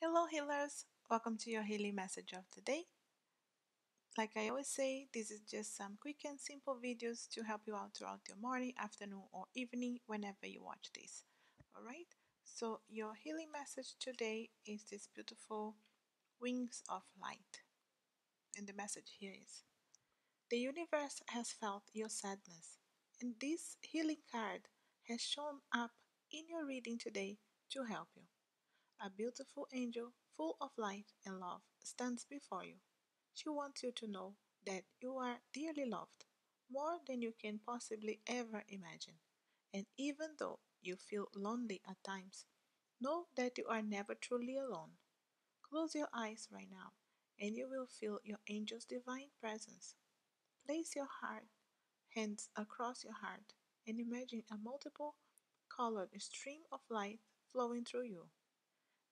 Hello healers, welcome to your healing message of the day. Like I always say, this is just some quick and simple videos to help you out throughout your morning, afternoon or evening whenever you watch this. Alright, so your healing message today is this beautiful Wings of Light. And the message here is, the universe has felt your sadness and this healing card has shown up in your reading today to help you. A beautiful angel full of light and love stands before you. She wants you to know that you are dearly loved, more than you can possibly ever imagine. And even though you feel lonely at times, know that you are never truly alone. Close your eyes right now, and you will feel your angel's divine presence. Place your hands across your heart, and imagine a multiple colored stream of light flowing through you.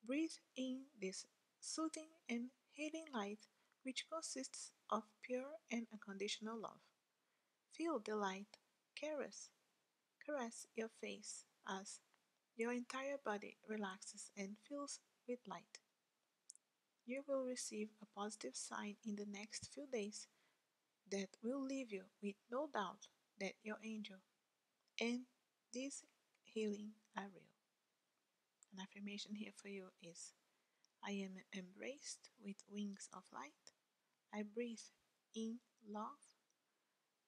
Breathe in this soothing and healing light, which consists of pure and unconditional love. Feel the light caress your face as your entire body relaxes and fills with light. You will receive a positive sign in the next few days that will leave you with no doubt that your angel and this healing are real. An affirmation here for you is, I am embraced with wings of light. I breathe in love.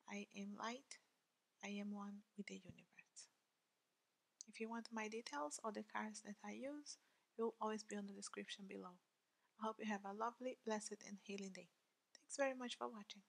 I am light. I am one with the universe. If you want my details or the cards that I use, it will always be on the description below. I hope you have a lovely, blessed and healing day. Thanks very much for watching.